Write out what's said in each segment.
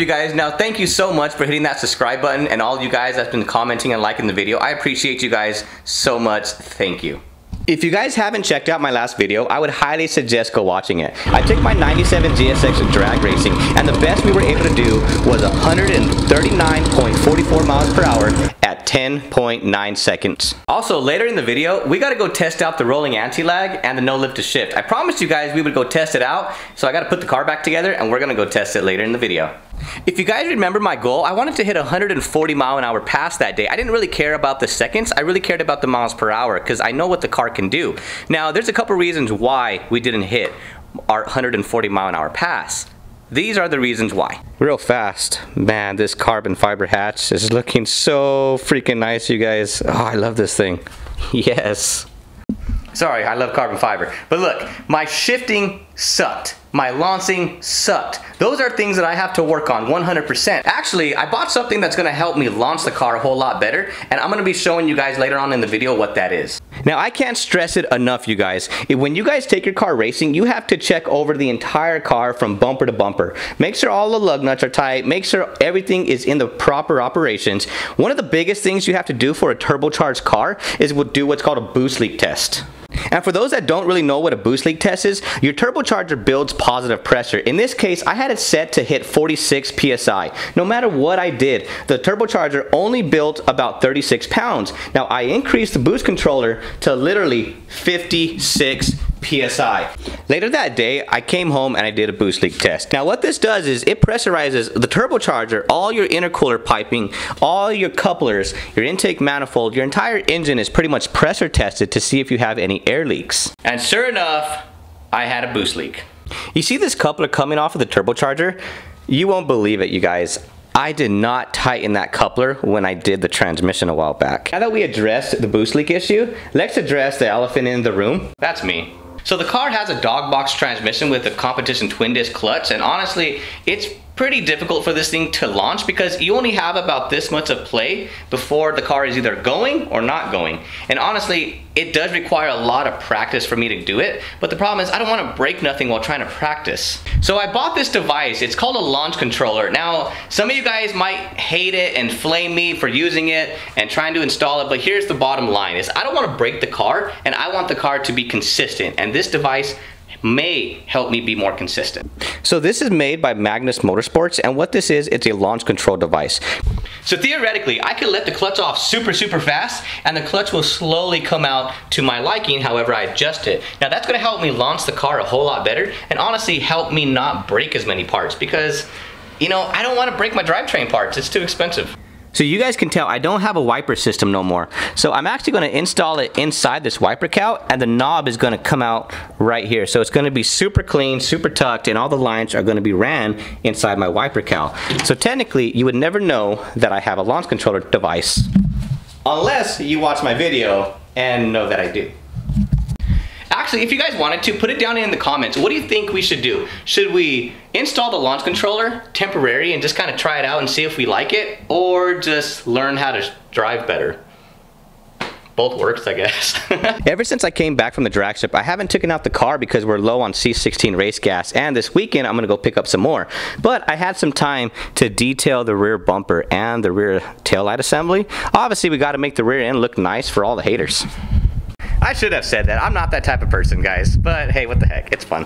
for you guys. Now, thank you so much for hitting that subscribe button, and all you guys that's been commenting and liking the video. I appreciate you guys so much. Thank you. If you guys haven't checked out my last video, I would highly suggest go watching it. I took my 97 GSX drag racing, and the best we were able to do was 139.44 miles per hour at 10.9 seconds. Also, later in the video, we gotta go test out the rolling anti-lag and the no lift to shift. I promised you guys we would go test it out, so I gotta put the car back together and we're gonna go test it later in the video. If you guys remember my goal, I wanted to hit 140 mile an hour pass that day. I didn't really care about the seconds. I really cared about the miles per hour because I know what the car can do. Now, there's a couple reasons why we didn't hit our 140 mile an hour pass. These are the reasons why. Real fast. Man, this carbon fiber hatch is looking so freaking nice, you guys. Oh, I love this thing. Yes. Sorry, I love carbon fiber. But look, my shifting sucked. My launching sucked. Those are things that I have to work on 100%. Actually, I bought something that's gonna help me launch the car a whole lot better, and I'm gonna be showing you guys later on in the video what that is. Now, I can't stress it enough, you guys. When you guys take your car racing, you have to check over the entire car from bumper to bumper. Make sure all the lug nuts are tight. Make sure everything is in the proper operations. One of the biggest things you have to do for a turbocharged car is do what's called a boost leak test. And for those that don't really know what a boost leak test is, your turbocharger builds positive pressure. In this case, I had it set to hit 46 PSI. No matter what I did, the turbocharger only built about 36 pounds. Now, I increased the boost controller to literally 56 PSI. Later that day, I came home and I did a boost leak test. Now, what this does is it pressurizes the turbocharger, all your intercooler piping, all your couplers, your intake manifold, your entire engine is pretty much pressure tested to see if you have any air leaks. And sure enough, I had a boost leak. You see this coupler coming off of the turbocharger? You won't believe it, you guys. I did not tighten that coupler when I did the transmission a while back. Now that we addressed the boost leak issue, let's address the elephant in the room. That's me. So the car has a dog box transmission with a competition twin disc clutch, and honestly, it's pretty difficult for this thing to launch because you only have about this much of play before the car is either going or not going. And honestly, it does require a lot of practice for me to do it, but the problem is I don't want to break nothing while trying to practice. So I bought this device. It's called a launch controller. Now, some of you guys might hate it and flame me for using it and trying to install it, but here's the bottom line is I don't want to break the car, and I want the car to be consistent, and this device may help me be more consistent. So this is made by Magnus Motorsports, and what this is, it's a launch control device. So theoretically, I could let the clutch off super fast, and the clutch will slowly come out to my liking however I adjust it. Now that's gonna help me launch the car a whole lot better, and honestly help me not break as many parts because, you know, I don't wanna break my drivetrain parts, it's too expensive. So you guys can tell I don't have a wiper system no more. So I'm actually going to install it inside this wiper cowl, and the knob is going to come out right here. So it's going to be super clean, super tucked, and all the lines are going to be ran inside my wiper cowl. So technically, you would never know that I have a launch controller device. Unless you watch my video and know that I do. Actually, if you guys wanted to, put it down in the comments. What do you think we should do? Should we install the launch controller temporary and just kind of try it out and see if we like it, or just learn how to drive better? Both works, I guess. Ever since I came back from the drag strip, I haven't taken out the car because we're low on C16 race gas, and this weekend I'm gonna go pick up some more. But I had some time to detail the rear bumper and the rear taillight assembly. Obviously, we gotta make the rear end look nice for all the haters. I should have said that. I'm not that type of person, guys. But hey, what the heck? It's fun.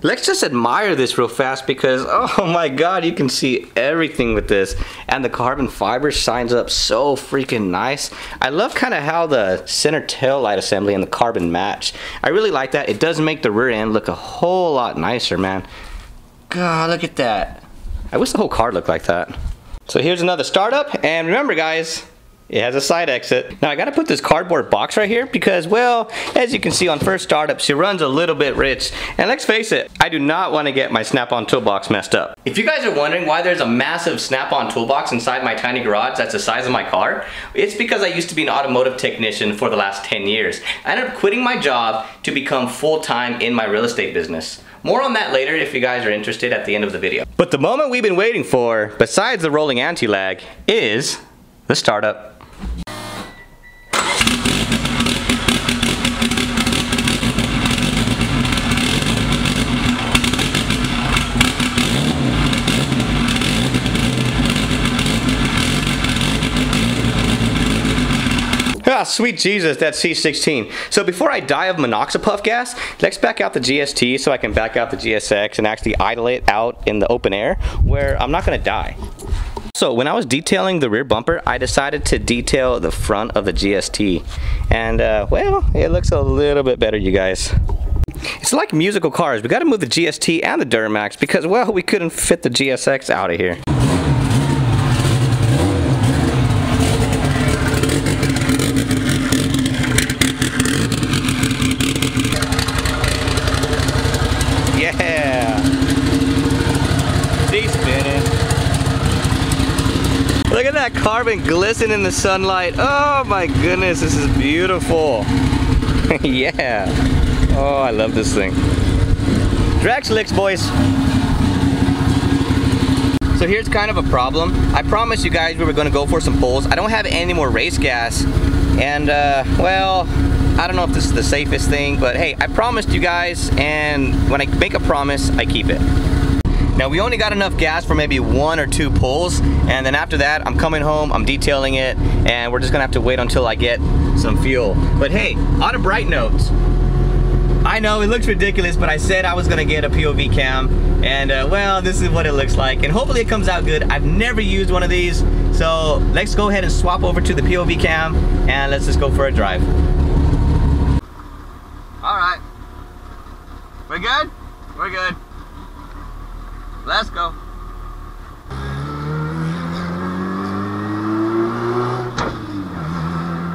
Let's just admire this real fast because, oh my God, you can see everything with this. And the carbon fiber shines up so freaking nice. I love kind of how the center tail light assembly and the carbon match. I really like that. It does make the rear end look a whole lot nicer, man. God, look at that. I wish the whole car looked like that. So here's another startup. And remember, guys, it has a side exit. Now I gotta put this cardboard box right here because, well, as you can see on first startup, she runs a little bit rich. And let's face it, I do not wanna get my Snap-on toolbox messed up. If you guys are wondering why there's a massive Snap-on toolbox inside my tiny garage that's the size of my car, it's because I used to be an automotive technician for the last 10 years. I ended up quitting my job to become full-time in my real estate business. More on that later if you guys are interested at the end of the video. But the moment we've been waiting for, besides the rolling anti-lag, is the startup. Ah, sweet Jesus, that C16. So before I die of monoxapuff gas, let's back out the GST so I can back out the GSX and actually idle it out in the open air where I'm not gonna die. So when I was detailing the rear bumper, I decided to detail the front of the GST. And well, it looks a little bit better, you guys. It's like musical cars. We gotta move the GST and the Duramax because, well, we couldn't fit the GSX out of here. Look at that carbon glisten in the sunlight. Oh my goodness, this is beautiful. Yeah. Oh, I love this thing. Drag slicks, boys. So here's kind of a problem. I promised you guys we were gonna go for some pulls. I don't have any more race gas. And well, I don't know if this is the safest thing, but hey, I promised you guys, and when I make a promise, I keep it. Now we only got enough gas for maybe 1 or 2 pulls, and then after that I'm coming home, I'm detailing it, and we're just gonna have to wait until I get some fuel. But hey, on a bright note, I know it looks ridiculous, but I said I was gonna get a POV cam, and well, this is what it looks like, and hopefully it comes out good. I've never used one of these, so let's go ahead and swap over to the POV cam, and let's just go for a drive. Alright, we're good? We're good. Let's go.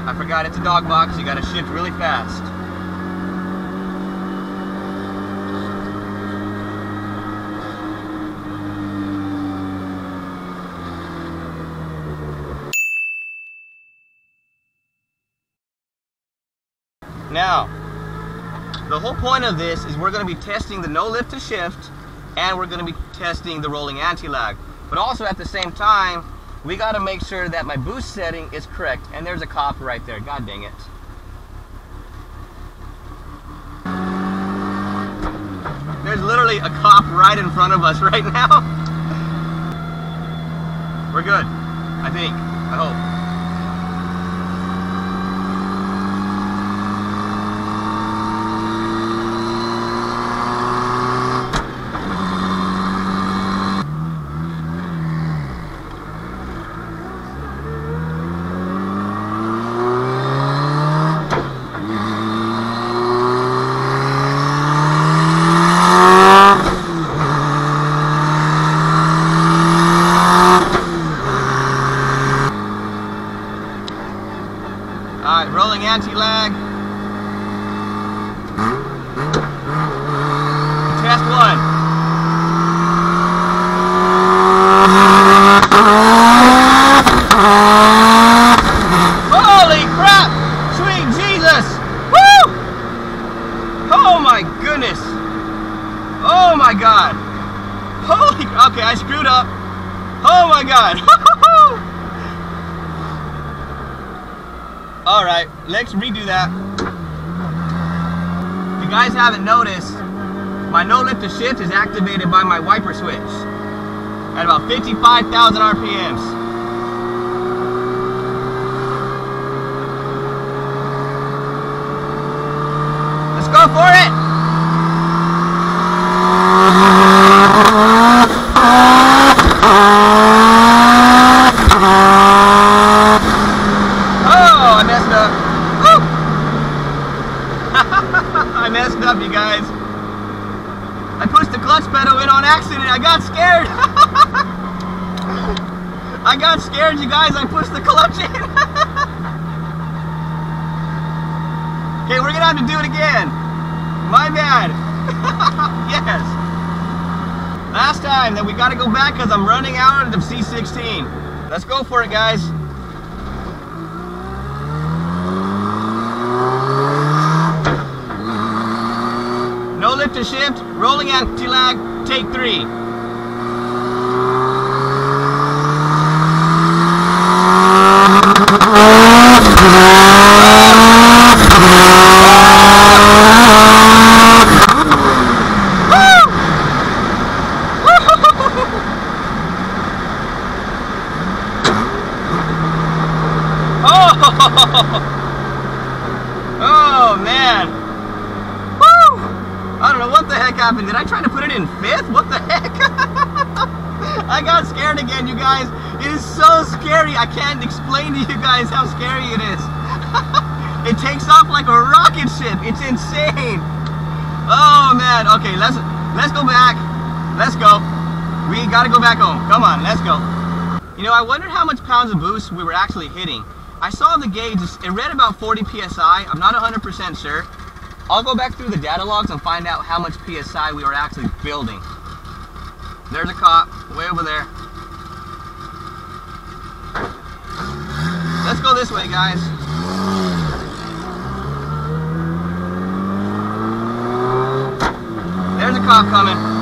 I forgot it's a dog box, you gotta shift really fast. Now, the whole point of this is we're gonna be testing the no lift to shift, and we're going to be testing the rolling anti-lag. But also at the same time, we got to make sure that my boost setting is correct. And there's a cop right there, god dang it. There's literally a cop right in front of us right now. We're good, I think, I hope. Alright, rolling anti-lag. Test one. Holy crap! Sweet Jesus! Woo! Oh my goodness! Oh my god! Holy... Okay, I screwed up. Oh my god! Alright, let's redo that. If you guys haven't noticed, my no lift to shift is activated by my wiper switch at about 55,000 RPMs. Let's go for it! I messed up, you guys. I pushed the clutch pedal in on accident. I got scared. I got scared, you guys. I pushed the clutch in. Okay, we're gonna have to do it again. My bad. Yes. Last time, then we gotta go back because I'm running out of the C16. Let's go for it, guys. No lift to shift, rolling anti-lag, take 3. Woo! Woo! Oh! Oh, man. Woo! I don't know what the heck happened. Did I try to put it in fifth? What the heck? I got scared again, you guys. It is so scary. I can't explain to you guys how scary it is. It takes off like a rocket ship. It's insane. Oh, man. Okay, let's go back. Let's go. We gotta go back home. Come on, let's go. You know, I wondered how much pounds of boost we were actually hitting. I saw the gauge, it read about 40 PSI. I'm not 100% sure. I'll go back through the data logs and find out how much PSI we were actually building. There's a cop, way over there. Let's go this way, guys. There's a cop coming.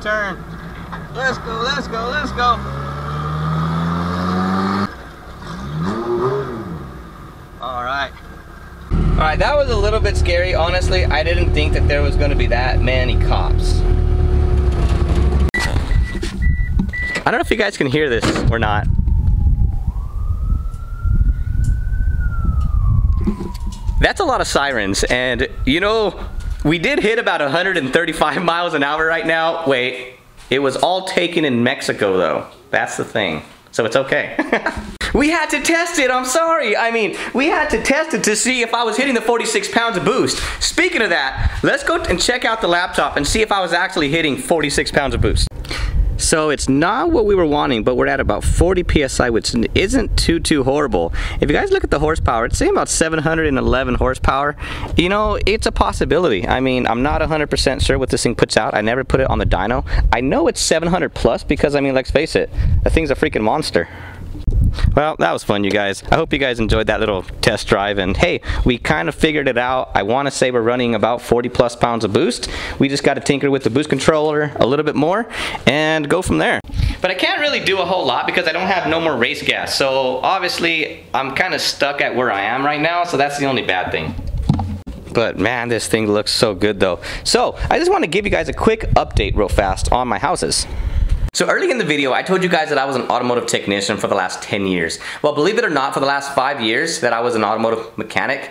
Turn. Let's go, let's go, let's go. All right, that was a little bit scary, honestly. I didn't think that there was going to be that many cops. I don't know if you guys can hear this or not. That's a lot of sirens, and you know, we did hit about 135 miles an hour right now. Wait, it was all taken in Mexico though. That's the thing. So it's okay. We had to test it, I'm sorry. I mean, we had to test it to see if I was hitting the 46 pounds of boost. Speaking of that, let's go and check out the laptop and see if I was actually hitting 46 pounds of boost. So it's not what we were wanting, but we're at about 40 PSI, which isn't too horrible. If you guys look at the horsepower, it's saying about 711 horsepower. You know, it's a possibility. I mean, I'm not 100% sure what this thing puts out. I never put it on the dyno. I know it's 700 plus because, I mean, let's face it, that thing's a freaking monster. Well, that was fun, you guys. I hope you guys enjoyed that little test drive, and hey, we kind of figured it out. I want to say we're running about 40 plus pounds of boost. We just got to tinker with the boost controller a little bit more and go from there. But I can't really do a whole lot because I don't have no more race gas, so obviously I'm kind of stuck at where I am right now, so that's the only bad thing. But man, this thing looks so good though. So I just want to give you guys a quick update real fast on my houses. So early in the video, I told you guys that I was an automotive technician for the last 10 years. Well, believe it or not, for the last 5 years that I was an automotive mechanic,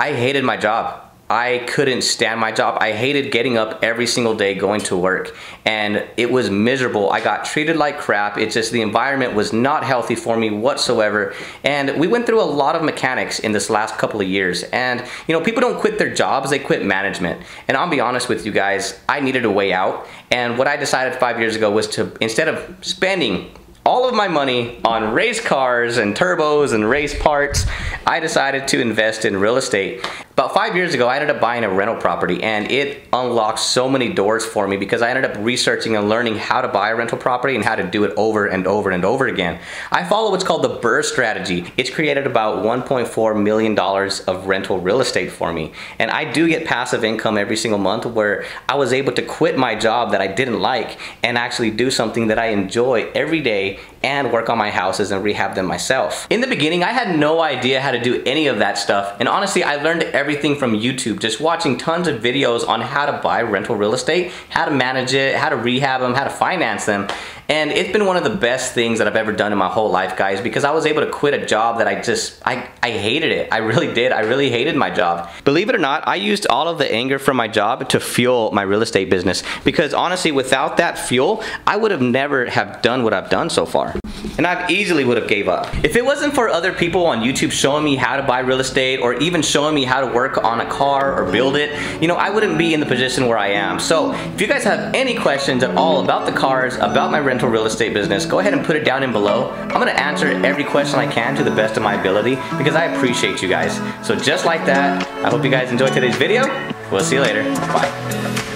I hated my job. I couldn't stand my job. I hated getting up every single day going to work, and it was miserable. I got treated like crap. It's just the environment was not healthy for me whatsoever, and we went through a lot of mechanics in this last couple of years, and you know, people don't quit their jobs, they quit management. And I'll be honest with you guys, I needed a way out. And what I decided 5 years ago was to, instead of spending all of my money on race cars and turbos and race parts, I decided to invest in real estate. About 5 years ago, I ended up buying a rental property, and it unlocked so many doors for me because I ended up researching and learning how to buy a rental property and how to do it over and over and over again. I follow what's called the BRRRR strategy. It's created about $1.4 million of rental real estate for me, and I do get passive income every single month where I was able to quit my job that I didn't like and actually do something that I enjoy every day and work on my houses and rehab them myself. In the beginning, I had no idea how to do any of that stuff, and honestly, I learned everything from YouTube, just watching tons of videos on how to buy rental real estate, how to manage it, how to rehab them, how to finance them. And it's been one of the best things that I've ever done in my whole life, guys, because I was able to quit a job that I hated it. I really did. I really hated my job. Believe it or not, I used all of the anger from my job to fuel my real estate business, because honestly, without that fuel, I would have never have done what I've done so far. And I easily would have gave up. If it wasn't for other people on YouTube showing me how to buy real estate or even showing me how to work on a car or build it, you know, I wouldn't be in the position where I am. So if you guys have any questions at all about the cars, about my rental real estate business, go ahead and put it down in below. I'm gonna answer every question I can to the best of my ability because I appreciate you guys. So just like that, I hope you guys enjoyed today's video. We'll see you later. Bye.